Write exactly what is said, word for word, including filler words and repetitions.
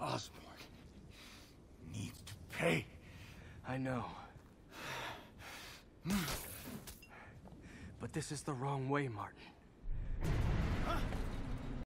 Osborne needs to pay. I know. But this is the wrong way, Martin.